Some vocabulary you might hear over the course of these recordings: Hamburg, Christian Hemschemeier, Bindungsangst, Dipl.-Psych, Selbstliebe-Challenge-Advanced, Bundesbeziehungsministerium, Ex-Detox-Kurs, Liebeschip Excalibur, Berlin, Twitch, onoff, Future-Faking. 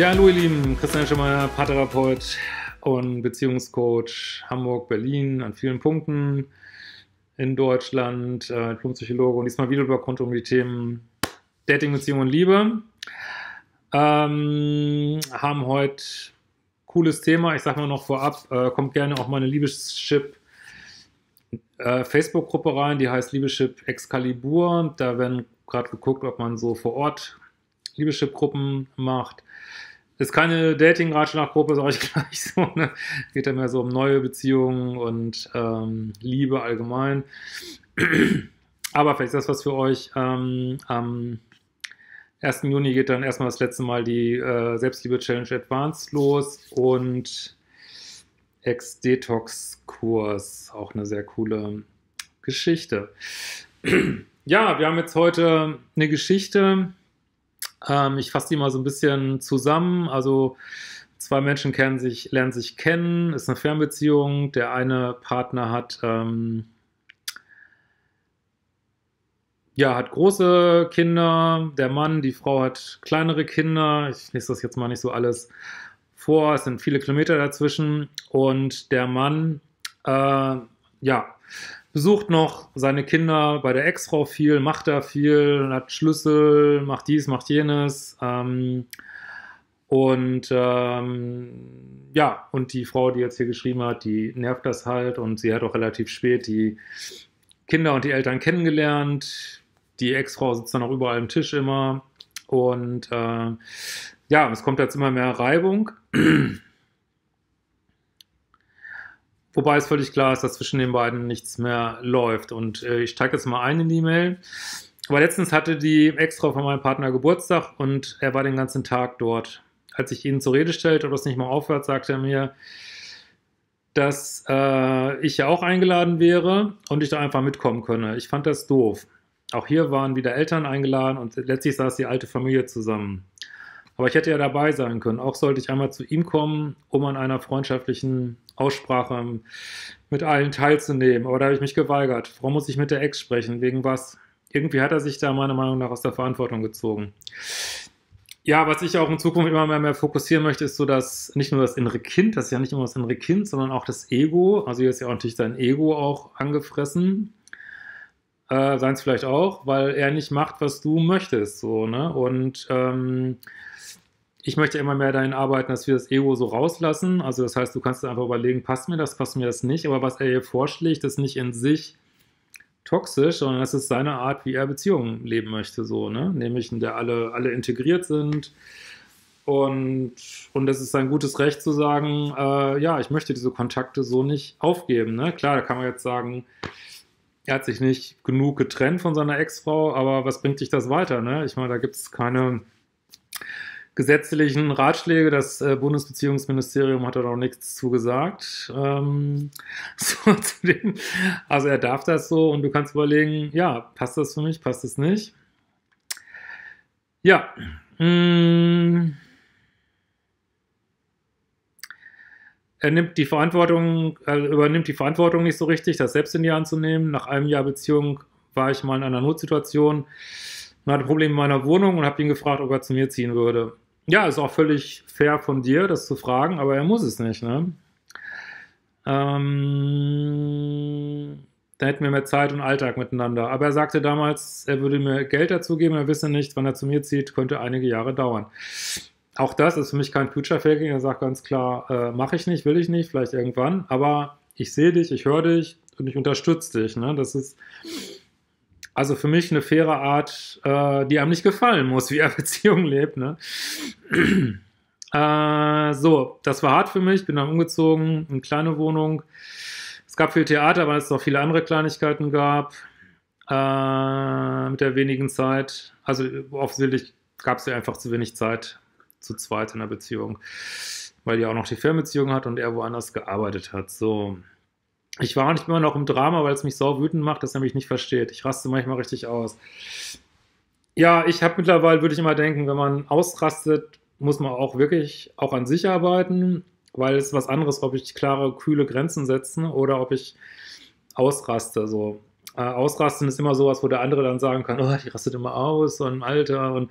Ja, hallo ihr Lieben, Christian Hemschemeier, Paartherapeut und Beziehungscoach Hamburg, Berlin, an vielen Punkten in Deutschland, Dipl.-Psychologe und diesmal wieder über rund um die Themen Dating, Beziehung und Liebe. Haben heute cooles Thema, ich sag mal noch vorab, kommt gerne auch meine Liebeschip Facebook-Gruppe rein, die heißt Liebeschip Excalibur, da werden gerade geguckt, ob man so vor Ort Liebeschip-Gruppen macht. Ist keine Dating-Ratschlag-Gruppe, sage ich gleich so. Ne? Geht ja mehr so um neue Beziehungen und Liebe allgemein. Aber vielleicht ist das was für euch. Am 1. Juni geht dann erstmal das letzte Mal die Selbstliebe-Challenge-Advanced los und Ex-Detox-Kurs. Auch eine sehr coole Geschichte. Ja, wir haben jetzt heute eine Geschichte. Ich fasse die mal so ein bisschen zusammen. Also zwei Menschen lernen sich kennen, ist eine Fernbeziehung. Der eine Partner hat große Kinder, der Mann, die Frau hat kleinere Kinder. Ich lese das jetzt mal nicht so alles vor, es sind viele Kilometer dazwischen. Und der Mann, besucht noch seine Kinder bei der Ex-Frau viel, macht da viel, hat Schlüssel, macht dies, macht jenes. Und die Frau, die jetzt hier geschrieben hat, die nervt das halt und sie hat auch relativ spät die Kinder und die Eltern kennengelernt. Die Ex-Frau sitzt dann auch überall am Tisch immer. Und es kommt jetzt immer mehr Reibung. Wobei es völlig klar ist, dass zwischen den beiden nichts mehr läuft. Und ich steige jetzt mal ein in die Mail. Aber letztens hatte die Ex-Frau von meinem Partner Geburtstag und er war den ganzen Tag dort. Als ich ihn zur Rede stellte, ob das nicht mal aufhört, sagte er mir, dass ich ja auch eingeladen wäre und ich da einfach mitkommen könne. Ich fand das doof. Auch hier waren wieder Eltern eingeladen und letztlich saß die alte Familie zusammen. Aber ich hätte ja dabei sein können. Auch sollte ich einmal zu ihm kommen, um an einer freundschaftlichen Aussprache mit allen teilzunehmen. Aber da habe ich mich geweigert. Warum muss ich mit der Ex sprechen? Wegen was? Irgendwie hat er sich da meiner Meinung nach aus der Verantwortung gezogen. Ja, was ich auch in Zukunft immer mehr fokussieren möchte, ist so, dass nicht nur das innere Kind, das ist ja nicht immer das innere Kind, sondern auch das Ego. Also hier ist ja auch natürlich sein Ego auch angefressen. Seins vielleicht auch, weil er nicht macht, was du möchtest. So, ne? Und ich möchte immer mehr dahin arbeiten, dass wir das Ego so rauslassen. Also das heißt, du kannst einfach überlegen, passt mir das nicht. Aber was er hier vorschlägt, ist nicht in sich toxisch, sondern das ist seine Art, wie er Beziehungen leben möchte. So, ne? Nämlich, in der alle integriert sind. Und das ist sein gutes Recht zu sagen, ich möchte diese Kontakte so nicht aufgeben. Ne? Klar, da kann man jetzt sagen, er hat sich nicht genug getrennt von seiner Ex-Frau, aber was bringt dich das weiter? Ne? Ich meine, da gibt es keine gesetzlichen Ratschläge, das Bundesbeziehungsministerium hat da noch nichts zu gesagt. Also er darf das so und du kannst überlegen, ja, passt das für mich, passt es nicht? Ja. Er übernimmt die Verantwortung nicht so richtig, das selbst in die Hand zu nehmen. Nach einem Jahr Beziehung war ich mal in einer Notsituation und hatte Probleme in meiner Wohnung und habe ihn gefragt, ob er zu mir ziehen würde. Ja, ist auch völlig fair von dir, das zu fragen, aber er muss es nicht. Ne? Da hätten wir mehr Zeit und Alltag miteinander. Aber er sagte damals, er würde mir Geld dazu geben, er wisse nicht, wann er zu mir zieht, könnte einige Jahre dauern. Auch das ist für mich kein Future-Faking. Er sagt ganz klar, mache ich nicht, will ich nicht, vielleicht irgendwann, aber ich sehe dich, ich höre dich und ich unterstütze dich. Ne? Das ist also für mich eine faire Art, die einem nicht gefallen muss, wie er Beziehungen lebt. Ne? Das war hart für mich, bin dann umgezogen, in eine kleine Wohnung. Es gab viel Theater, weil es auch viele andere Kleinigkeiten gab. Mit der wenigen Zeit, also offensichtlich gab es ja einfach zu wenig Zeit, zu zweit in der Beziehung, weil die auch noch die Fernbeziehung hat und er woanders gearbeitet hat. So. Ich war nicht immer noch im Drama, weil es mich sau wütend macht, dass er mich nicht versteht. Ich raste manchmal richtig aus. Ja, ich habe mittlerweile, würde ich immer denken, wenn man ausrastet, muss man auch wirklich auch an sich arbeiten, weil es was anderes, ob ich klare, kühle Grenzen setze oder ob ich ausraste. So. Ausrasten ist immer sowas, wo der andere dann sagen kann, oh, die rastet immer aus und Alter und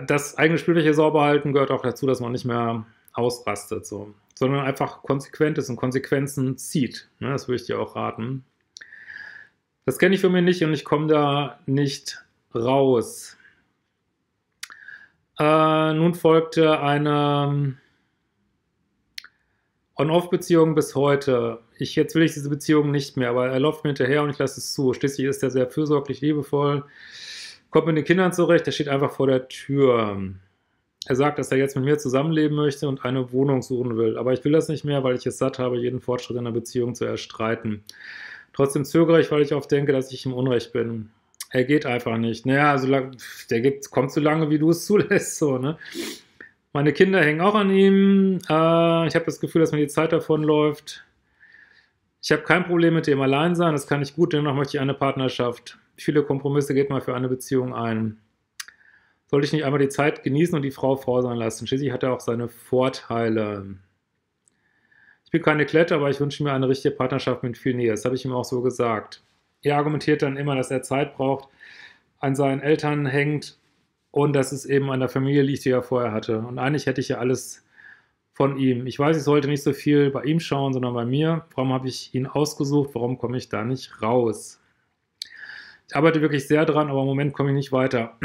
das eigene Spielfläche sauber halten gehört auch dazu, dass man nicht mehr ausrastet, so, sondern einfach konsequent ist und Konsequenzen zieht. Ne? Das würde ich dir auch raten. Das kenne ich für mich nicht und ich komme da nicht raus. Nun folgte eine On-Off-Beziehung bis heute. Jetzt will ich diese Beziehung nicht mehr, aber er läuft mir hinterher und ich lasse es zu. Schließlich ist er sehr fürsorglich, liebevoll, kommt mit den Kindern zurecht, er steht einfach vor der Tür. Er sagt, dass er jetzt mit mir zusammenleben möchte und eine Wohnung suchen will. Aber ich will das nicht mehr, weil ich es satt habe, jeden Fortschritt in der Beziehung zu erstreiten. Trotzdem zögere ich, weil ich oft denke, dass ich im Unrecht bin. Er geht einfach nicht. Naja, kommt so lange, wie du es zulässt. So, ne? Meine Kinder hängen auch an ihm. Ich habe das Gefühl, dass mir die Zeit davonläuft. Ich habe kein Problem mit dem Alleinsein. Das kann ich gut, dennoch möchte ich eine Partnerschaft. Viele Kompromisse geht man für eine Beziehung ein. Sollte ich nicht einmal die Zeit genießen und die Frau sein lassen? Schließlich hat er auch seine Vorteile. Ich bin keine Klette, aber ich wünsche mir eine richtige Partnerschaft mit viel Nähe. Das habe ich ihm auch so gesagt. Er argumentiert dann immer, dass er Zeit braucht, an seinen Eltern hängt und dass es eben an der Familie liegt, die er vorher hatte. Und eigentlich hätte ich ja alles von ihm. Ich weiß, ich sollte nicht so viel bei ihm schauen, sondern bei mir. Warum habe ich ihn ausgesucht? Warum komme ich da nicht raus? Ich arbeite wirklich sehr dran, aber im Moment komme ich nicht weiter.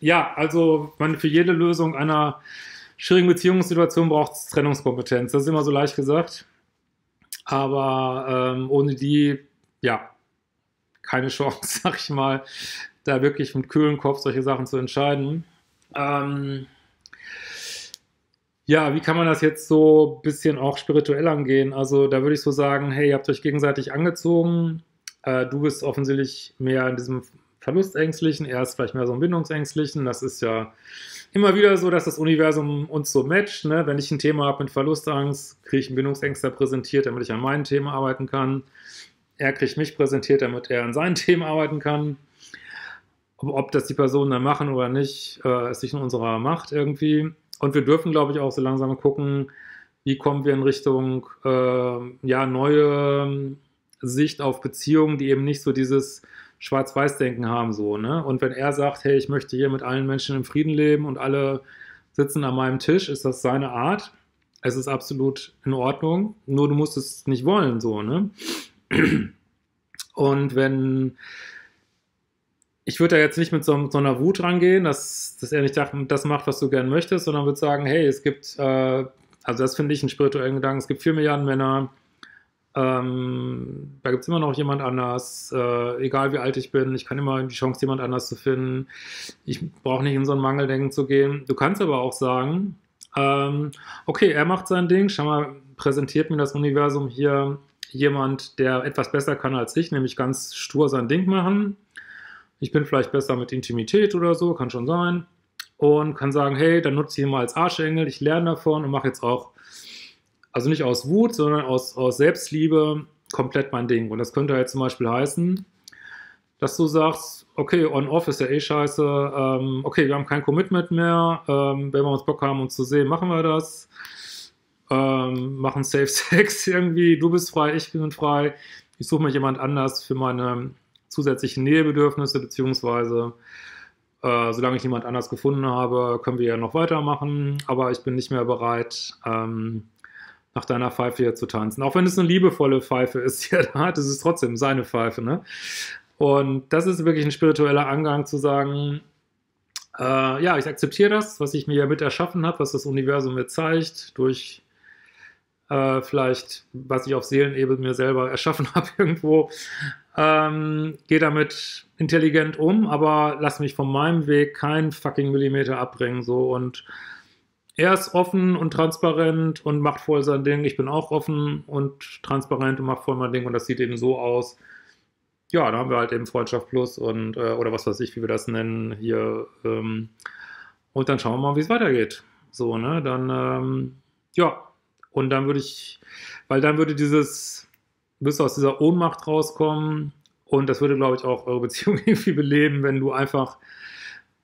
Ja, also für jede Lösung einer schwierigen Beziehungssituation braucht es Trennungskompetenz. Das ist immer so leicht gesagt, aber ohne die, ja, keine Chance, sag ich mal, da wirklich mit kühlem Kopf solche Sachen zu entscheiden. Ja, wie kann man das jetzt so ein bisschen auch spirituell angehen? Also da würde ich so sagen, hey, ihr habt euch gegenseitig angezogen, du bist offensichtlich mehr in diesem Verlustängstlichen, er ist vielleicht mehr so ein Bindungsängstlichen, das ist ja immer wieder so, dass das Universum uns so matcht, ne? Wenn ich ein Thema habe mit Verlustangst, kriege ich einen Bindungsängstler präsentiert, damit ich an meinen Themen arbeiten kann, er kriegt mich präsentiert, damit er an seinen Themen arbeiten kann, ob das die Personen dann machen oder nicht, ist nicht in unserer Macht irgendwie und wir dürfen, glaube ich, auch so langsam gucken, wie kommen wir in Richtung ja, neue Sicht auf Beziehungen, die eben nicht so dieses Schwarz-Weiß-Denken haben, so, ne? Und wenn er sagt, hey, ich möchte hier mit allen Menschen im Frieden leben und alle sitzen an meinem Tisch, ist das seine Art. Es ist absolut in Ordnung, nur du musst es nicht wollen, so, ne? Und wenn, ich würde da jetzt nicht mit so einer Wut rangehen, dass er nicht das macht, was du gern möchtest, sondern würde sagen, hey, es gibt, also das finde ich einen spirituellen Gedanken, es gibt 4 Milliarden Männer, da gibt es immer noch jemand anders, egal wie alt ich bin, ich kann immer die Chance, jemand anders zu finden, ich brauche nicht in so ein Mangeldenken zu gehen. Du kannst aber auch sagen, okay, er macht sein Ding, schau mal, präsentiert mir das Universum hier jemand, der etwas besser kann als ich, nämlich ganz stur sein Ding machen. Ich bin vielleicht besser mit Intimität oder so, kann schon sein, und kann sagen, hey, dann nutze ich ihn mal als Arschengel, ich lerne davon und mache jetzt auch, also nicht aus Wut, sondern aus Selbstliebe, komplett mein Ding. Und das könnte jetzt zum Beispiel heißen, dass du sagst, okay, on-off ist ja eh scheiße, okay, wir haben kein Commitment mehr, wenn wir uns Bock haben, uns zu sehen, machen wir das, machen Safe Sex irgendwie, du bist frei, ich bin frei, ich suche mir jemand anders für meine zusätzlichen Nähebedürfnisse, beziehungsweise solange ich jemand anders gefunden habe, können wir ja noch weitermachen, aber ich bin nicht mehr bereit, nach deiner Pfeife hier zu tanzen. Auch wenn es eine liebevolle Pfeife ist, die er da hat, ist es trotzdem seine Pfeife, ne? Und das ist wirklich ein spiritueller Angang zu sagen, ja, ich akzeptiere das, was ich mir mit erschaffen habe, was das Universum mir zeigt, durch vielleicht, was ich auf Seelenebene mir selber erschaffen habe irgendwo. Gehe damit intelligent um, aber lass mich von meinem Weg keinen fucking Millimeter abbringen, so, und er ist offen und transparent und macht voll sein Ding. Ich bin auch offen und transparent und mache voll mein Ding. Und das sieht eben so aus. Ja, da haben wir halt eben Freundschaft plus und oder was weiß ich, wie wir das nennen hier. Und dann schauen wir mal, wie es weitergeht. So, ne? Dann, ja. Und dann würde ich, weil dann würde dieses, wirst du aus dieser Ohnmacht rauskommen. Und das würde, glaube ich, auch eure Beziehung irgendwie beleben, wenn du einfach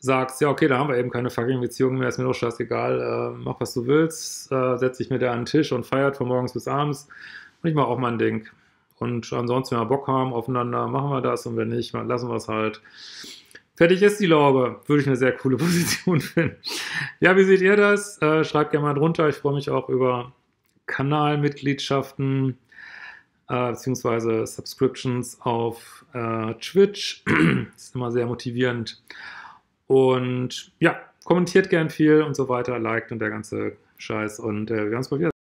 sagst, ja, okay, da haben wir eben keine fucking Beziehung mehr, ist mir doch scheißegal, mach was du willst, setz dich mit dir an den Tisch und feiert von morgens bis abends und ich mache auch mein Ding. Und ansonsten, wenn wir Bock haben aufeinander, machen wir das und wenn nicht, lassen wir es halt. Fertig ist die Laube. Würde ich eine sehr coole Position finden. Ja, wie seht ihr das? Schreibt gerne mal drunter. Ich freue mich auch über Kanalmitgliedschaften bzw. Subscriptions auf Twitch. Ist immer sehr motivierend. Und ja, kommentiert gern viel und so weiter, liked und der ganze Scheiß. Und wir haben es probiert.